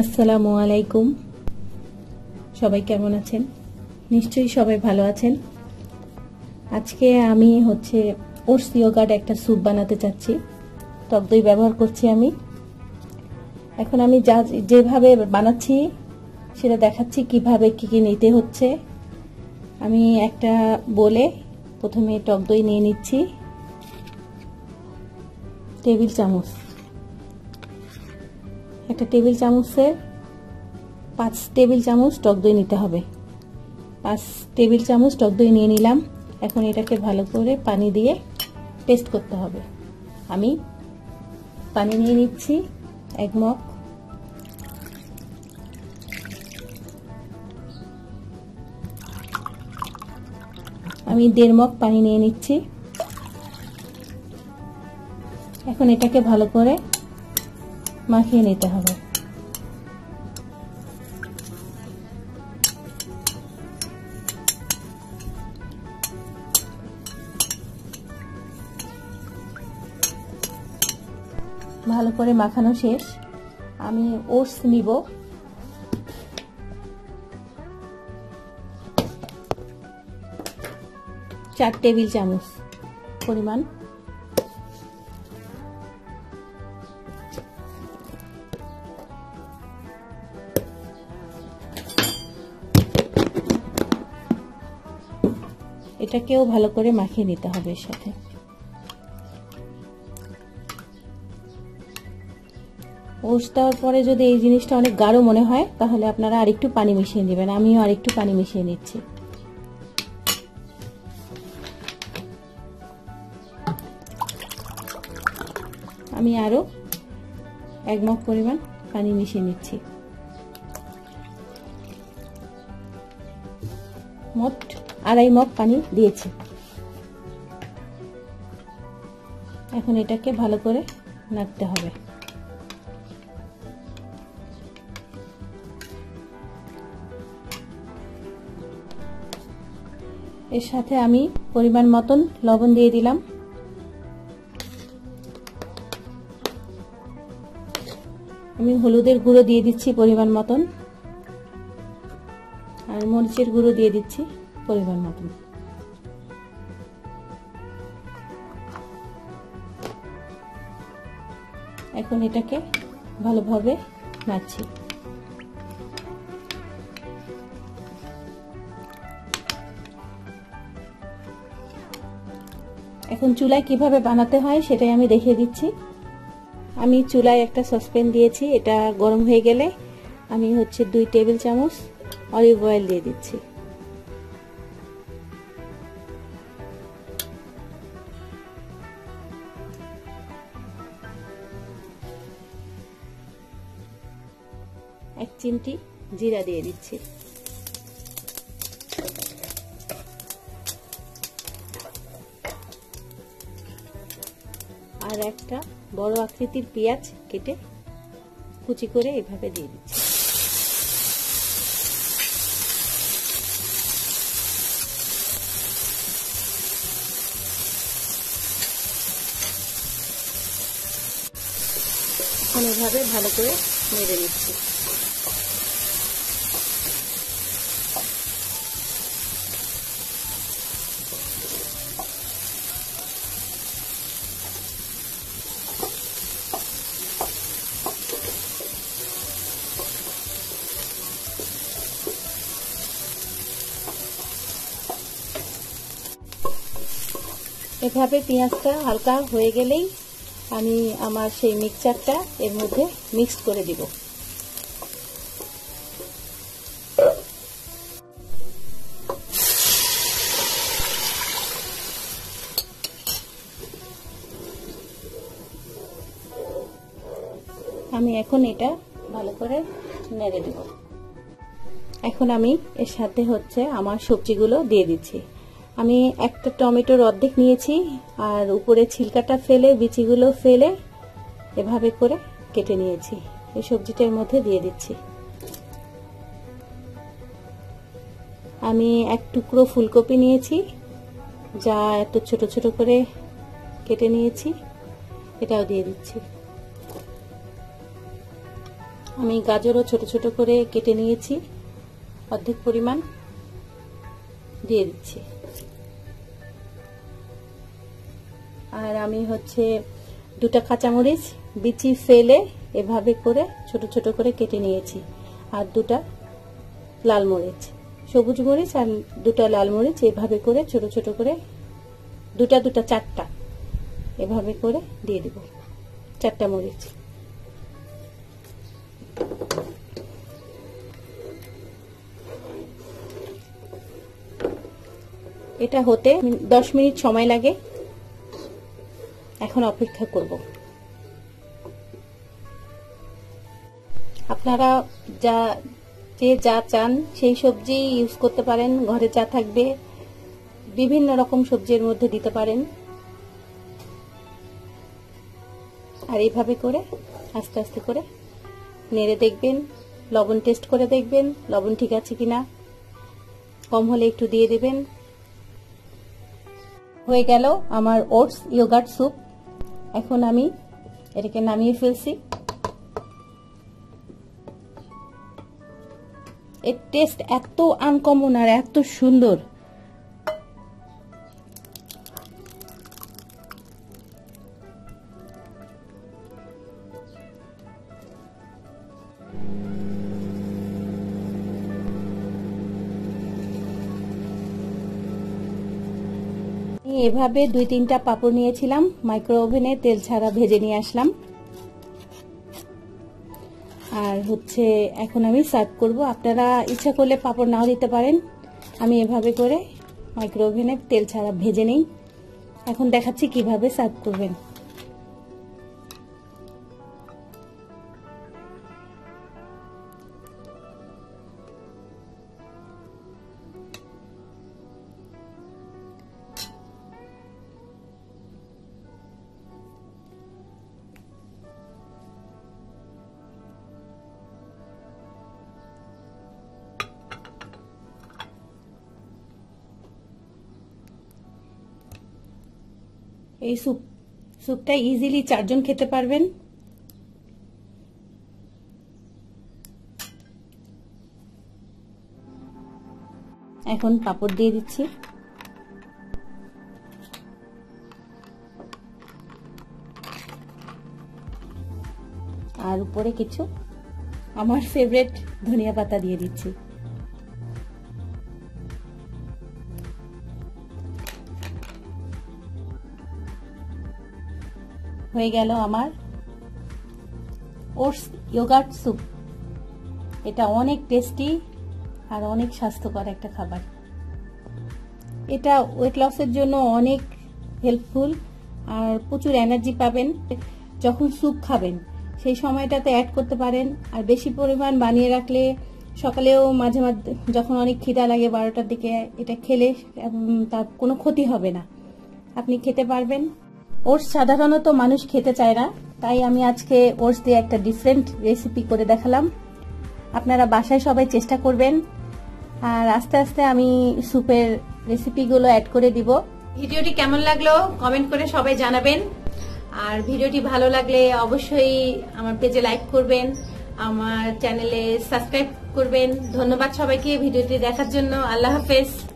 আসসালামু আলাইকুম। সবাই কেমন আছেন? নিশ্চয়ই সবাই ভালো আছেন। আজকে আমি ওটস ইয়োগার্ট একটা স্যুপ বানাতে চাচ্ছি। টক দই ব্যবহার করছি আমি। এখন আমি যেভাবে বানাচ্ছি সেটা দেখাচ্ছি, কিভাবে কি নিতে হচ্ছে। আমি একটা বলে প্রথমে টক দই নিয়ে নিচ্ছি, টেবিল চামচ। একটা টেবিল চামচের 5 টেবিল চামচ টক দই নিতে হবে। 5 টেবিল চামচ টক দই নিয়ে নিলাম। এখন এটাকে ভালো করে পানি দিয়ে পেস্ট করতে হবে। আমি পানি নিয়ে নিচ্ছি এক মগ। আমি 1.5 মগ পানি নিয়ে নিচ্ছি। এখন এটাকে ভালো করে মাখিয়ে নিতে হবে। ভালো করে মাখানো শেষ। আমি ওটস নিব। চার টেবিল চামচ পরিমাণ। এটাকেও ভালো করে মাখিয়ে নিতে হবে এর সাথে। ওটস দেওয়ার পরে যদি এই জিনিসটা অনেক গাঢ় মনে হয় তাহলে আপনারা আরেকটু পানি মিশিয়ে নেবেন। আমিও আরেকটু পানি মিশিয়ে নিচ্ছি। আমি আরো 1 মগ পরিমাণ পানি মিশিয়ে নিচ্ছি। মোট 2.5 মগ পানি দিয়েছি। এখন এটাকে ভালো করে নাড়তে হবে। এর সাথে আমি পরিমাণ মতন লবণ দিয়ে দিলাম। আমি হলুদের গুঁড়ো দিয়ে দিচ্ছি পরিমাণ মতন, আর মরিচের গুঁড়ো দিয়ে দিচ্ছি পরিমাণ মতন। এখন এটাকে ভালোভাবে নাড়ছি। এখন চুলায় কিভাবে বানাতে হয় সেটাই আমি দেখিয়ে দিচ্ছি। আমি চুলায় একটা সসপ্যান দিয়েছি। এটা গরম হয়ে গেলে আমি 2 টেবিল চামচ অলিভ অয়েল দিয়ে দিচ্ছি। এক চিমটি জিরা দিয়ে দিচ্ছি। আর একটা বড় আকৃতির পেঁয়াজ কেটে কুচি করে এভাবে দিয়ে দিচ্ছি। এখন এভাবে ভালো করে নেড়ে নিচ্ছি। এভাবে পেঁয়াজটা হালকা হয়ে গেলেই আমি আমার সেই মিক্সচারটা এর মধ্যে মিক্স করে দিব। আমি এখন এটা ভালো করে নেড়ে দিব। এখন আমি এর সাথে আমার সবজিগুলো দিয়ে দিচ্ছি। আমি একটা টমেটোর অর্ধেক নিয়েছি, আর উপরে ছিলকাটা ফেলে বিচিগুলো ফেলে এভাবে করে কেটে নিয়েছি। এই সবজিটার মধ্যে দিয়ে দিচ্ছি। আমি 1 টুকরো ফুলকপি নিয়েছি, যা এত ছোট ছোট করে কেটে নিয়েছি, এটাও দিয়ে দিচ্ছি। আমি গাজরও ছোট ছোট করে কেটে নিয়েছি, অর্ধেক পরিমাণ দিয়ে দিচ্ছি। আর আমি হচ্ছে দুটো কাঁচামরিচ বিচি ফেলে এভাবে করে ছোট ছোট করে কেটে নিয়েছি, আর দুটো লাল মরিচ, সবুজ মরিচ আর দুটো লাল মরিচ এভাবে করে ছোট ছোট করে দুটা দুটা চারটা এভাবে করে দিয়ে দেব, চারটা মরিচ। এটা হতে 10 মিনিট সময় লাগে, এখন অপেক্ষা করব। আপনারা যা চান সেই সবজি ইউজ করতে পারেন, ঘরে যা থাকবে বিভিন্ন রকম সবজির মধ্যে দিতে পারেন। আর এইভাবে করে আস্তে আস্তে করে নেড়ে দেখবেন, লবণ টেস্ট করে দেখবেন লবণ ঠিক আছে কিনা, কম হলে একটু দিয়ে দেবেন। হয়ে গেল আমার ওটস ইয়োগার্ট স্যুপ। এখন আমি এটাকে নামিয়ে ফেলছি। এর টেস্ট এত আনকমন আর এত সুন্দর, এভাবে 2-3টা পাপড় নিয়েছিলাম, মাইক্রো ওভেনে তেল ছাড়া ভেজে নিয়ে আসলাম। আর হচ্ছে এখন আমি সার্ভ করব। আপনারা ইচ্ছা করলে পাপড় নাও দিতে পারেন, আমি এভাবে করে মাইক্রো ওভেনে তেল ছাড়া ভেজে নেই। এখন দেখাচ্ছি কিভাবে সার্ভ করবেন। এই স্যুপটা ইজিলি 4 জন খেতে পারবেন। এখন পাপড় দিয়ে দিচ্ছি। আর উপরে কিছু আমার ফেভারিট ধনিয়া পাতা দিয়ে দিচ্ছি। হয়ে গেল আমার ওটস ইয়োগার্ট স্যুপ। এটা অনেক টেস্টি আর অনেক স্বাস্থ্যকর একটা খাবার। এটা ওয়েট লসের জন্য অনেক হেল্পফুল, আর প্রচুর এনার্জি পাবেন। যখন স্যুপ খাবেন সেই সময়টাতে অ্যাড করতে পারেন, আর বেশি পরিমাণ বানিয়ে রাখলে সকালেও মাঝে মাঝে যখন অনেক খিদা লাগে 12টার দিকে এটা খেলে তার কোনো ক্ষতি হবে না, আপনি খেতে পারবেন। ওটস সাধারণত মানুষ খেতে চায় না, তাই আমি আজকে ওটস দিয়ে একটা ডিফারেন্ট রেসিপি করে দেখালাম। আপনারা বাসায় সবাই চেষ্টা করবেন, আর আস্তে আস্তে আমি স্যুপের রেসিপিগুলো অ্যাড করে দিব। ভিডিওটি কেমন লাগলো কমেন্ট করে সবাই জানাবেন, আর ভিডিওটি ভালো লাগলে অবশ্যই আমার পেজে লাইক করবেন, আমার চ্যানেলে সাবস্ক্রাইব করবেন। ধন্যবাদ সবাইকে ভিডিওটি দেখার জন্য। আল্লাহ হাফেজ।